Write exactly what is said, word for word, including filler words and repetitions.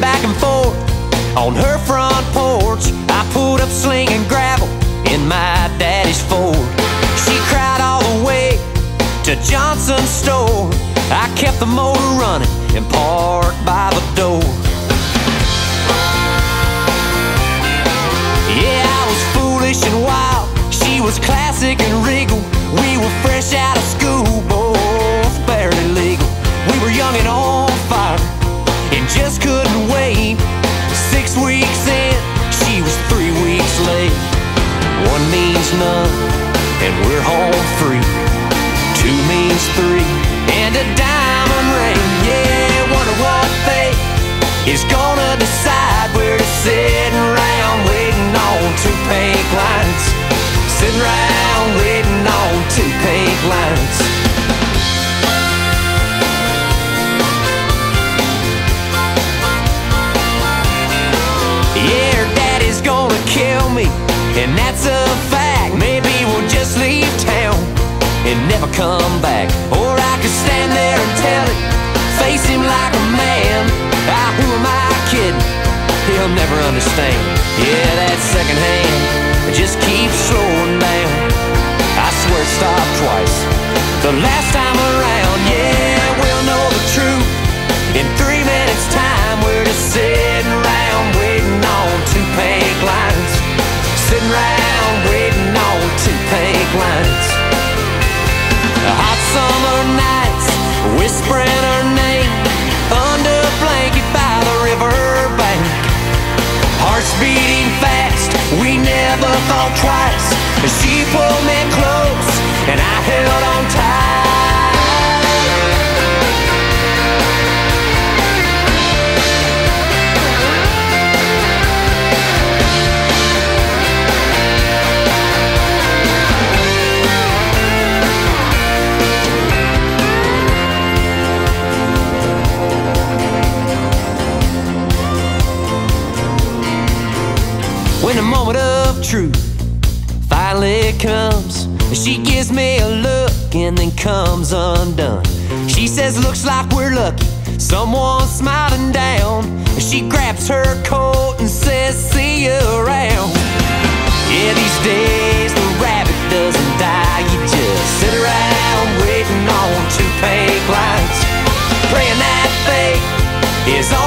bouncing back and forth on her front porch. I pulled up slinging gravel in my daddy's Ford. She cried all the way to Johnson's store. I kept the motor running and parked by the door. Yeah, I was foolish and wild. She was classic and regal. We were fresh out of school, both barely legal. We were young and on fire and just couldn't wait. Six weeks in, she was three weeks late. One means none, and we're home free. Two means three, and a diamond ring. Yeah, wonder what fate is gonna decide. We're just sitting around waiting on two pink lines. Sitting around waiting on two pink lines. Yeah, her daddy's gonna kill me, and that's a fact. Maybe we'll just leave town and never come back. Or I could stand there and tell it, face him like a man. Ah, who am I kidding? He'll never understand. Yeah, that second hand just keeps slowing down. I swear it stopped twice the last time around. Yeah, we'll know the truth in three minutes time. We're just sitting around waiting on two pink lines. Sitting around waiting on two pink lines. The hot summer nights whispering her name under a blanket by the river bank. Hearts beating fast, we never thought twice. She pulled me close and I held on tight. When the moment of truth finally comes, she gives me a look and then comes undone. She says, looks like we're lucky, someone smiling down. She grabs her coat and says, see you around. Yeah, these days the rabbit doesn't die. You just sit around waiting on two pink lines, praying that fate is on